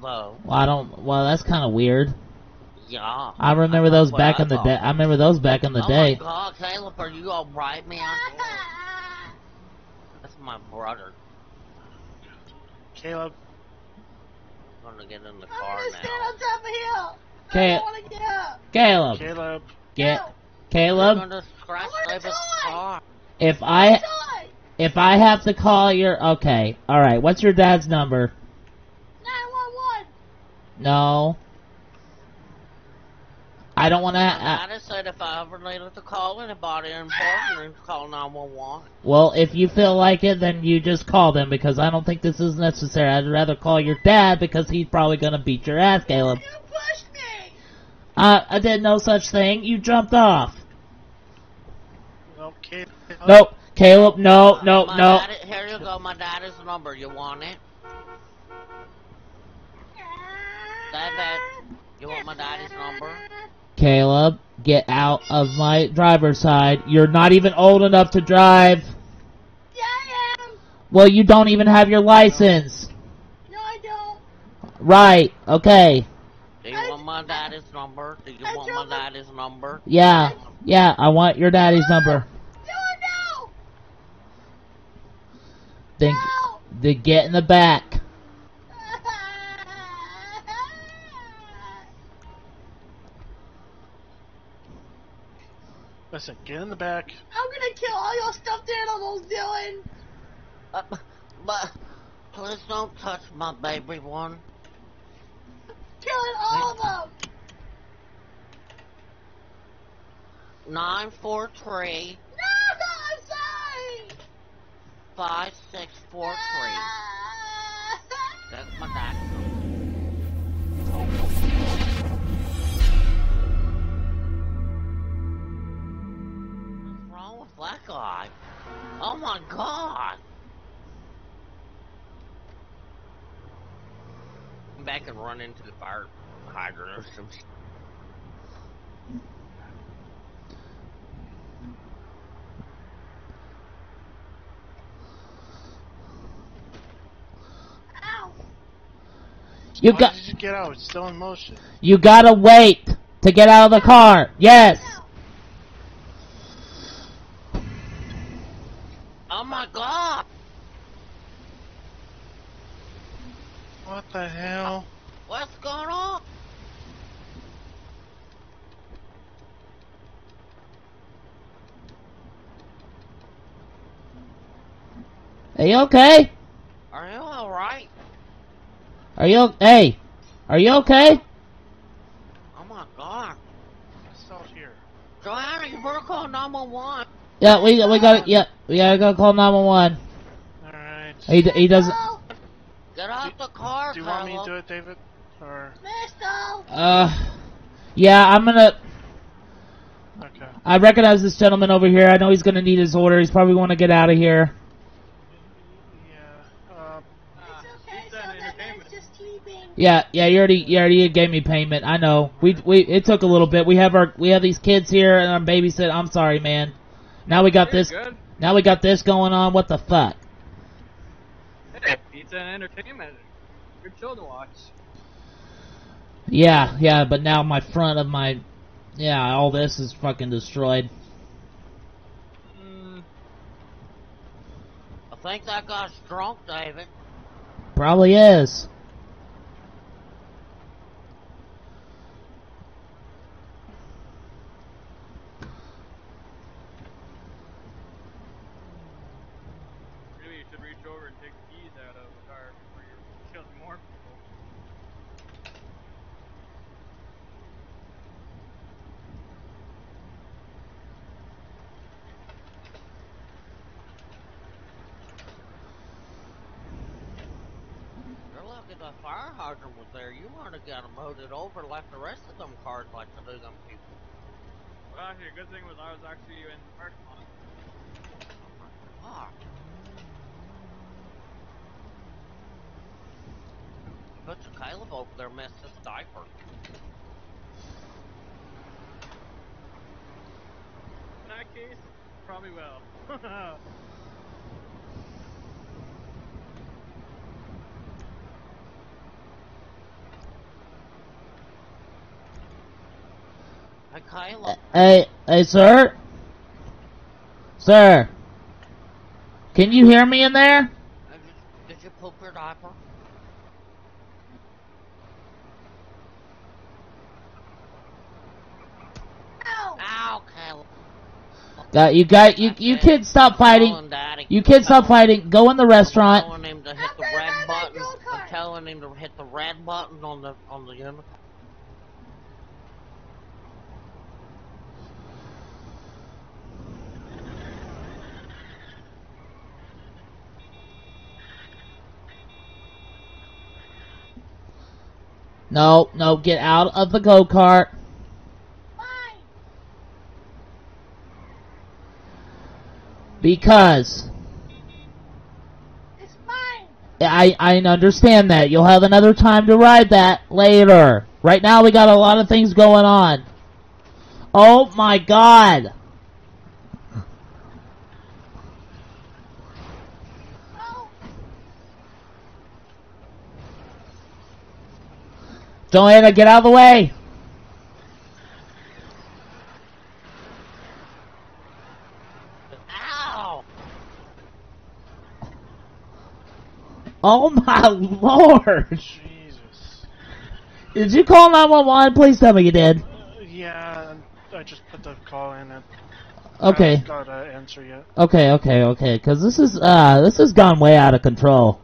below. Well, I don't. Well, that's kind of weird. Yeah. I remember those back in the day. Oh my God, Caleb, are you all right, man? That's my brother. Caleb, I'm gonna get in the car now. I'm gonna sit on top of the hill. I don't wanna get up. Caleb. Caleb. Caleb. I'm gonna scratch David's car. If I have to call your... Okay. Alright. What's your dad's number? 911. No. I don't want to... I just said if I ever needed to call anybody important, call 911. Well, if you feel like it, then you just call them, because I don't think this is necessary. I'd rather call your dad, because he's probably going to beat your ass, Caleb. You pushed me! I did no such thing. You jumped off. Okay. Nope. Caleb, no. Dad, here you go, my dad's number. You want it? David, you want my daddy's number? Caleb, get out of my driver's side. You're not even old enough to drive. Yeah, I am. Well, you don't even have your license. No, I don't. Right, okay. Do you want my daddy's number? Do you want my daddy's number? Yeah, yeah, I want your daddy's number. Think to get in the back. Listen, get in the back. I'm gonna kill all your stuffed animals, Dylan. But please don't touch my baby one. Killing all of them. 943. 5643. That's my dad. What's wrong with that guy? Oh my God! Come back and run into the fire hydrant or something. Why did you get out? It's still in motion. You gotta wait to get out of the car. Yes. Oh my God. What the hell? What's going on? Are you okay? Are you all right? Are you okay? Oh my God! It's still here. Johanna, you better call 911. Yeah, we gotta go call 911. All right. He doesn't. Get out the car. Do you want me to do it, David? Or yeah, I'm gonna. Okay. I recognize this gentleman over here. I know he's gonna need his order. He's probably gonna get out of here. Yeah, you already gave me payment. I know. It took a little bit. We have these kids here and our babysit. I'm sorry, man. Now we got this. Good. Now we got this going on. What the fuck? Hey, pizza and entertainment. Good show to watch. Yeah, but now my front of my, all this is fucking destroyed. I think that guy's drunk, David. Probably is. The fire hydrant was there. You want to get them loaded over like the rest of them cars, like to do them people. Well, actually, a good thing was I was actually in the parking lot. Oh my God. Put your Caleb over there, messed his diaper. In that case, probably will. Hey, sir? Sir? Can you hear me in there? Did you poop your diaper? Ow, Caleb. You kids stop fighting. You kids stop fighting. Go in the restaurant. I'm telling him to hit the red button. I'm telling him to hit the red button on the uniform. No, get out of the go-kart. Because it's fine. I understand that. You'll have another time to ride that later. Right now we got a lot of things going on. Oh my god. Oh. Johanna, get out of the way. Oh my lord! Jesus. Did you call 911? Please tell me you did. Yeah, I just put the call in. Okay. I haven't got an answer yet. Okay. Because this has gone way out of control.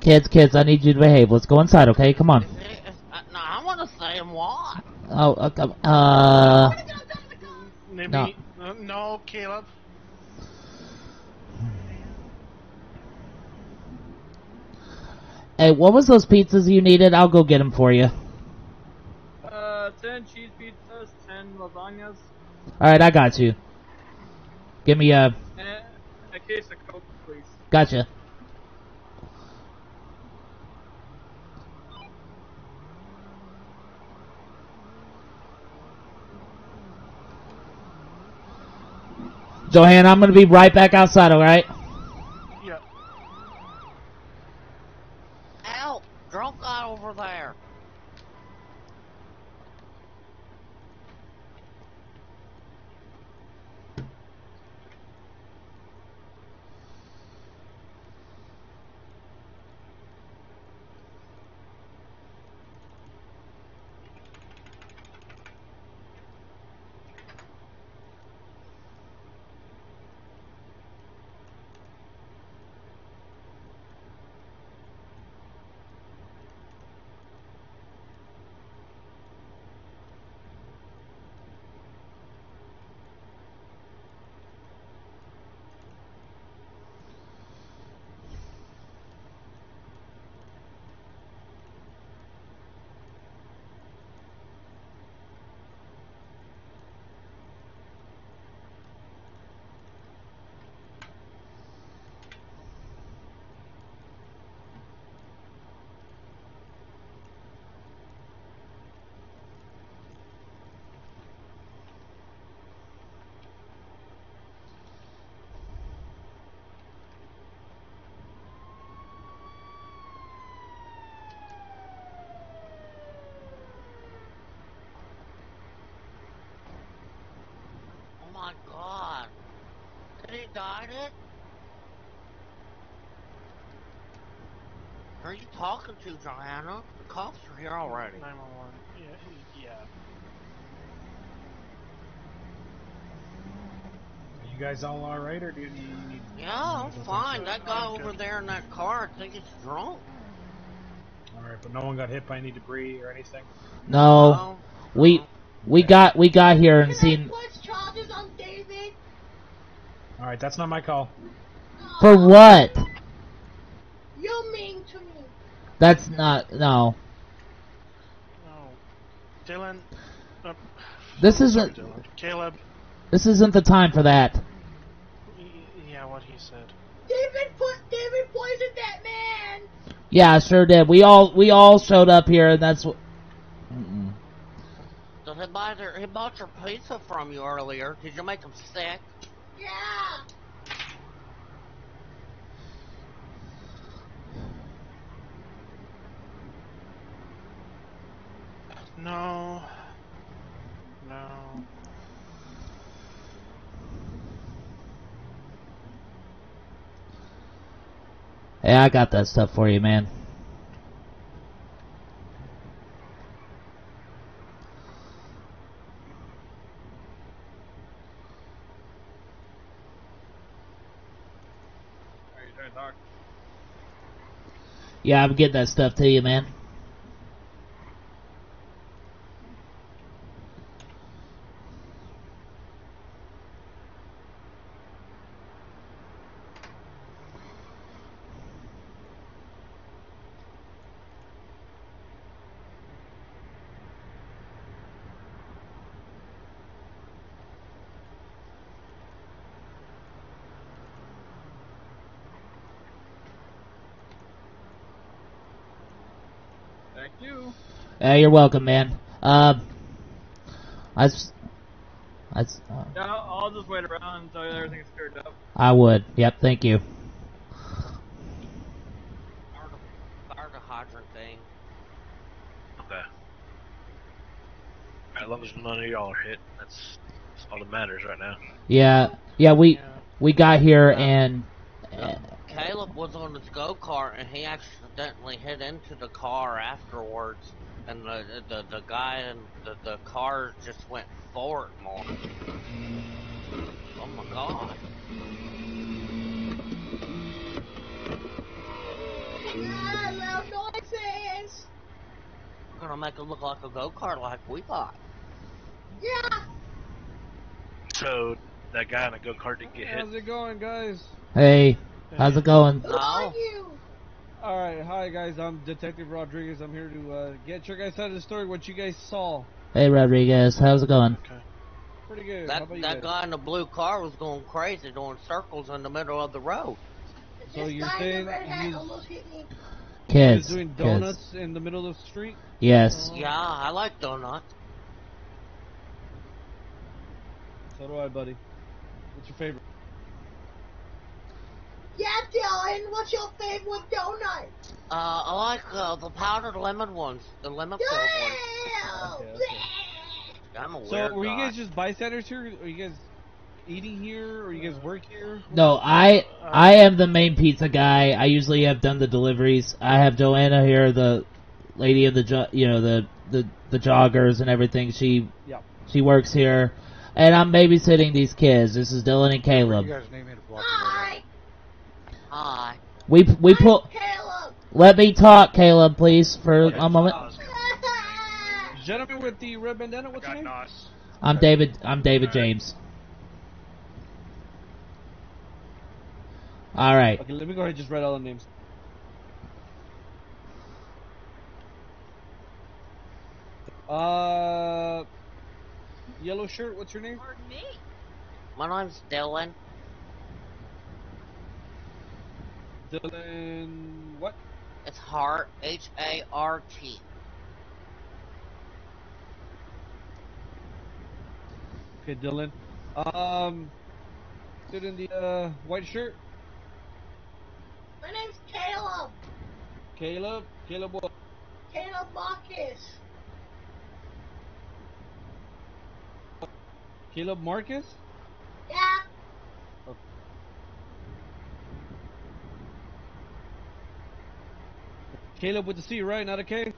Kids, I need you to behave. Let's go inside, okay? Come on. No, I want to say what. Oh, okay. Maybe, no. No, Caleb. Hey, what was those pizzas you needed? I'll go get them for you. 10 cheese pizzas, 10 lasagnas. Alright, I got you. Give me a case of Coke, please. Gotcha. Johanna, I'm gonna be right back outside, alright? Drunk guy over there. Oh my god. Did he die in it? Who are you talking to, Johanna? The cops are here already. 911. Yeah. Are you guys all alright, or do you need... Yeah, I'm fine. That guy over there in that car, I think he's drunk. Alright, but no one got hit by any debris or anything? No. We got here and seen... Alright, that's not my call. For what? You mean to me. That's not, no. No. Dylan. This isn't. Dylan. Caleb. This isn't the time for that. Yeah, what he said. David poisoned that man. Yeah, I sure did. We all showed up here, and that's what. Mm-mm. So he bought your pizza from you earlier. Did you make him sick? Yeah. No. No. Hey, I got that stuff for you, man. Yeah, I'm getting that stuff to you, man. You're welcome, man. Yeah, I'll just wait around until everything's cleared up. I would. Yep. Thank you. Fire the hydrant thing. Okay. As long as none of y'all are hit, that's all that matters right now. Yeah. Yeah. We got here and. Caleb was on his go-kart and he accidentally hit into the car afterwards, and the guy in the car just went forward more. Oh my god. Yeah, loud noises! We're gonna make it look like a go-kart like we got. Yeah! So, that guy in a go-kart didn't get hit. How's it going, guys? Hey. How's it going? Who are you? Alright, hi guys, I'm Detective Rodriguez. I'm here to get your guys' side of the story, what you guys saw. Hey Rodriguez, how's it going? Okay. Pretty good. That guy in the blue car was going crazy, doing circles in the middle of the road. So you're saying he was doing donuts in the middle of the street? Yes. Yeah, I like donuts. So do I, buddy. What's your favorite? Yeah, Dylan, what's your favorite donut? I like the powdered lemon ones, the lemon-filled ones. Okay. I'm a weird guy. So, were you guys just bystanders here? Are you guys eating here? Or you guys work here? No, I am the main pizza guy. I usually have done the deliveries. I have Johanna here, the lady of the the joggers and everything. She works here, and I'm babysitting these kids. This is Dylan and Caleb. You guys name it a block. Hi. We pull. Let me talk, Caleb, please, for a moment. Gentleman with the red bandana, what's your name? I'm David James. All right. Okay, let me go ahead and just write all the names. Yellow shirt, what's your name? Pardon me. My name's Dylan. Dylan, what? It's Hart, H-A-R-T. Okay, Dylan. Dude in the white shirt. My name's Caleb. Caleb? Caleb what? Caleb Marcus. Caleb Marcus? Yeah. Caleb with the C, right? Not a K?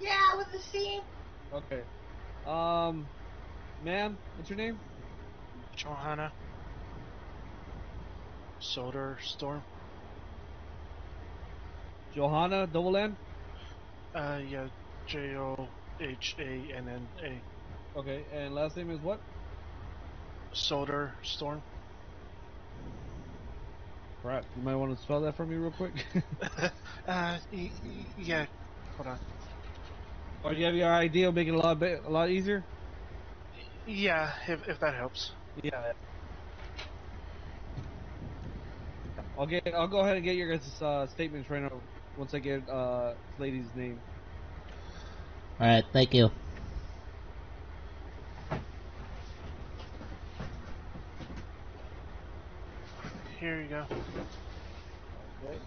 Yeah, with the C. Okay. Ma'am, what's your name? Johanna Söderström. Johanna, double N? Yeah, J-O-H-A-N-N-A. Okay, and last name is what? Söderström. Crap, you might want to spell that for me real quick. Yeah, hold on. Or do you have your idea of making it a lot easier? Yeah, if that helps. Yeah. Okay, I'll go ahead and get your guys' statements right now once I get this lady's name. Alright, thank you. Here you go. Okay.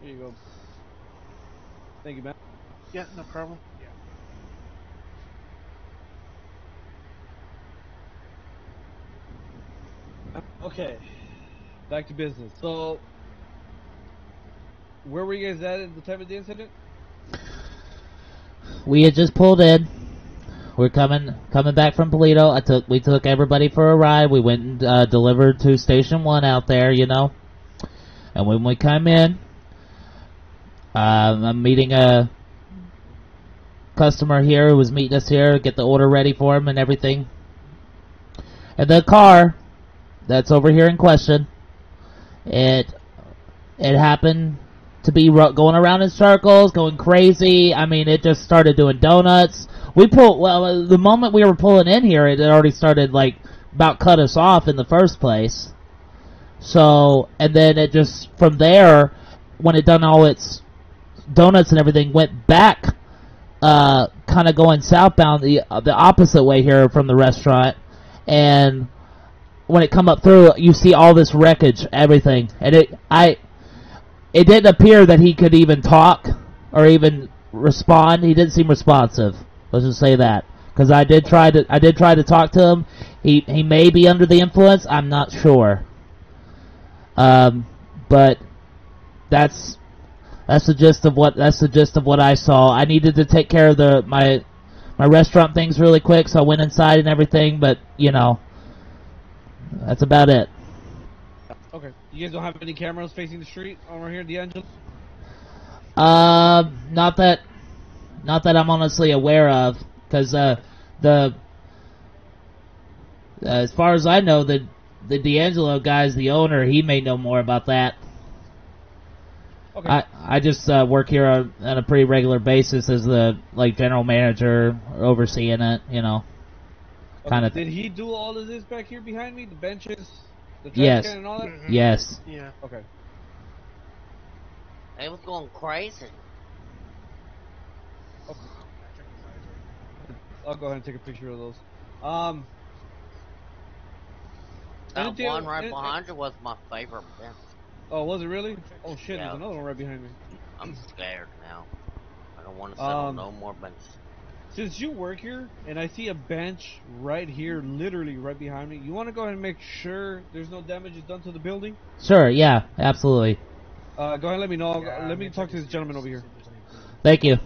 Here you go. Thank you, Matt. Yeah, no problem. Yeah. Okay, back to business. So, where were you guys at the time of the incident? We had just pulled in. We're coming back from Polito. We took everybody for a ride. We went and delivered to Station One out there, you know. And when we come in, I'm meeting a customer here who was meeting us here, get the order ready for him and everything. And the car that's over here in question, it happened to be going around in circles, going crazy. I mean, it just started doing donuts. We pulled, well, the moment we were pulling in here, it already started, like, about cut us off in the first place. So, and then it just, from there, when it done all its donuts and everything, went back, kind of going southbound the opposite way here from the restaurant. And when it come up through, you see all this wreckage, everything. And it didn't appear that he could even talk or even respond. He didn't seem responsive. Let's just say that, because I did try to talk to him. He may be under the influence. I'm not sure. But that's the gist of what I saw. I needed to take care of my restaurant things really quick, so I went inside and everything. But you know, that's about it. Okay, you guys don't have any cameras facing the street over here, D'Angelo? Not that I'm honestly aware of, because as far as I know, the D'Angelo guy's the owner. He may know more about that. Okay. I just work here on a pretty regular basis as the general manager, overseeing it, you know, kind of. Okay. Did he do all of this back here behind me? The benches, the trash can, and all that. Mm-hmm. Yes. Yeah. Okay. It was going crazy. Okay. I'll go ahead and take a picture of those. That one right behind you was my favorite fence. Oh, was it really? Oh shit, yeah. There's another one right behind me. I'm scared now. I don't want to sit on no more benches. Since you work here, and I see a bench right here, literally right behind me, you want to go ahead and make sure there's no damage done to the building? Sure, yeah, absolutely. Go ahead and let me know. Yeah, let me talk to this gentleman over here. Thank you.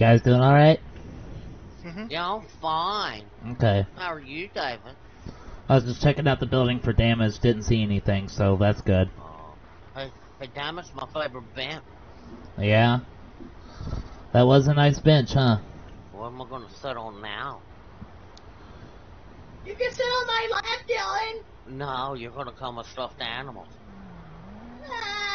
guys doing all right? Mm-hmm. Yeah, I'm fine. Okay. How are you, David? I was just checking out the building for damage. Didn't see anything, so that's good. Hey, damage, my favorite bench. Yeah. That was a nice bench, huh? What am I gonna sit on now? You can sit on my lap, Dylan. No, you're gonna come with stuffed animals. Ah.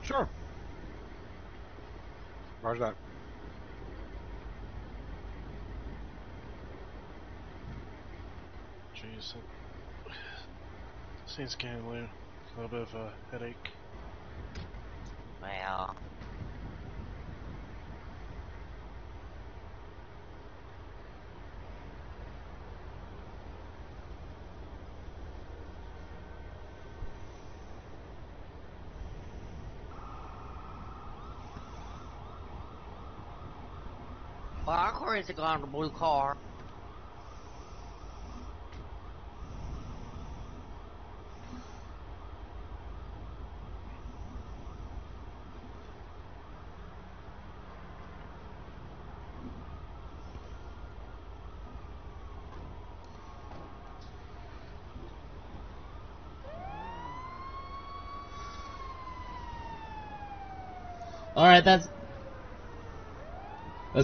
Sure. Roger that. Jeez, seems kind of low. A little bit of a headache. Well. Or is it going on the blue car? All right, that's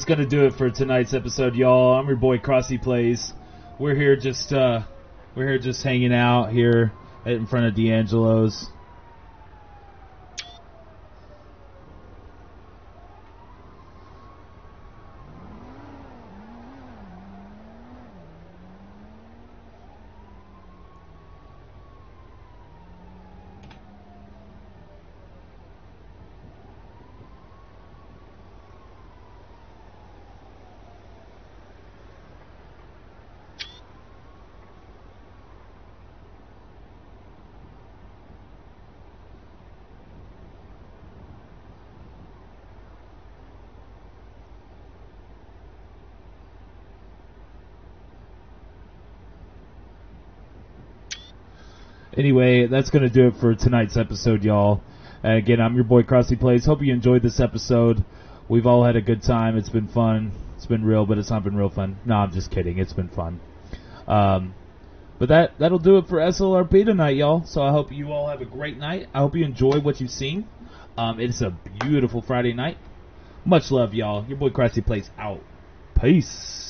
gonna do it for tonight's episode, y'all. I'm your boy Crossy Plays. We're here just hanging out here in front of D'Angelo's. Anyway, that's going to do it for tonight's episode, y'all. And again, I'm your boy Crossy Plays. Hope you enjoyed this episode. We've all had a good time. It's been fun. It's been real, but it's not been real fun. No, I'm just kidding. It's been fun. But that'll do it for SLRP tonight, y'all. So I hope you all have a great night. I hope you enjoy what you've seen. It's a beautiful Friday night. Much love, y'all. Your boy Crossy Plays out. Peace.